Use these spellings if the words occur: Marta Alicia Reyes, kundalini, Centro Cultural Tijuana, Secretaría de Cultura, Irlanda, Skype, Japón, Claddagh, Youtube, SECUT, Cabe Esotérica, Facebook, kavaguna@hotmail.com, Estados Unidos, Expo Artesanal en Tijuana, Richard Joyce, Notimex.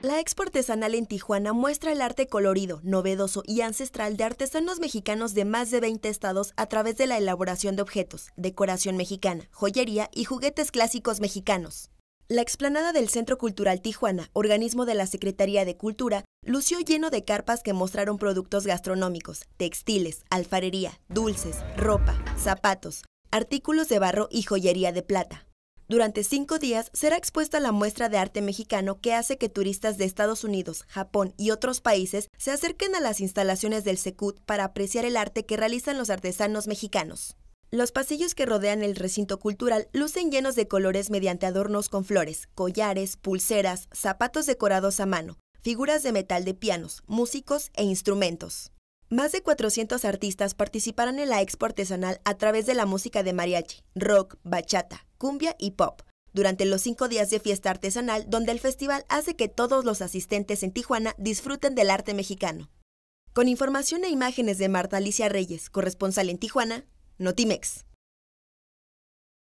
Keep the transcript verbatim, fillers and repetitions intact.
La Expo Artesanal en Tijuana muestra el arte colorido, novedoso y ancestral de artesanos mexicanos de más de veinte estados a través de la elaboración de objetos, decoración mexicana, joyería y juguetes clásicos mexicanos. La explanada del Centro Cultural Tijuana, organismo de la Secretaría de Cultura, lució lleno de carpas que mostraron productos gastronómicos, textiles, alfarería, dulces, ropa, zapatos, artículos de barro y joyería de plata. Durante cinco días será expuesta la muestra de arte mexicano que hace que turistas de Estados Unidos, Japón y otros países se acerquen a las instalaciones del SECUT para apreciar el arte que realizan los artesanos mexicanos. Los pasillos que rodean el recinto cultural lucen llenos de colores mediante adornos con flores, collares, pulseras, zapatos decorados a mano, figuras de metal de pianos, músicos e instrumentos. Más de cuatrocientos artistas participarán en la Expo Artesanal a través de la música de mariachi, rock, bachata, cumbia y pop, durante los cinco días de fiesta artesanal, donde el festival hace que todos los asistentes en Tijuana disfruten del arte mexicano. Con información e imágenes de Marta Alicia Reyes, corresponsal en Tijuana, Notimex.